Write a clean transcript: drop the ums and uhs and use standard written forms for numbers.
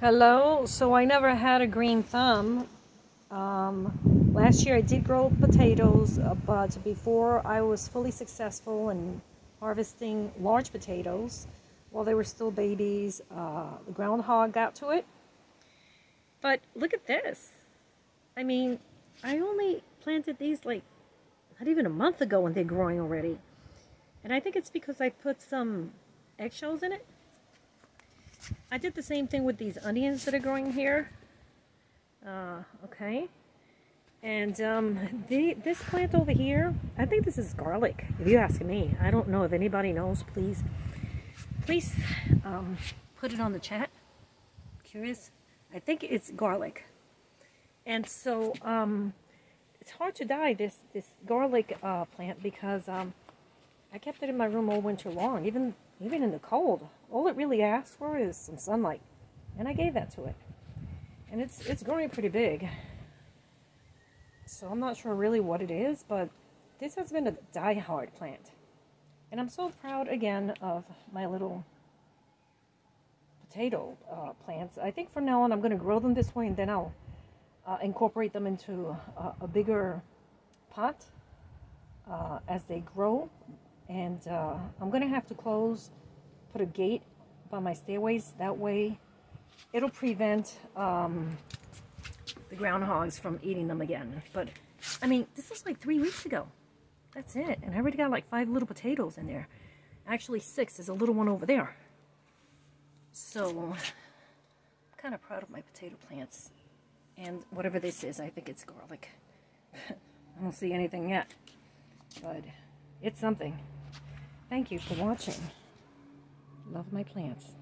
Hello, so I never had a green thumb. Last year I did grow potatoes, but before I was fully successful in harvesting large potatoes, while they were still babies, the groundhog got to it. But look at this. I mean, I only planted these like not even a month ago and they're growing already. And I think it's because I put some eggshells in it. I did the same thing with these onions that are growing here. Okay. And this plant over here, I think this is garlic, if you ask me. I don't know if anybody knows, please put it on the chat. Curious? I think it's garlic. And so it's hard to dye this garlic plant because I kept it in my room all winter long, even in the cold. All it really asks for is some sunlight, and I gave that to it. And it's growing pretty big. So I'm not sure really what it is, but this has been a die-hard plant. And I'm so proud again of my little potato plants. I think from now on I'm going to grow them this way, and then I'll incorporate them into a bigger pot as they grow. And I'm going to have to put a gate by my stairways. That way it'll prevent the groundhogs from eating them again. But I mean, this was like 3 weeks ago. That's it. And I already got like 5 little potatoes in there. Actually 6. There's a little one over there. So I'm kind of proud of my potato plants. And whatever this is, I think it's garlic. I don't see anything yet, but it's something. Thank you for watching. Love my plants.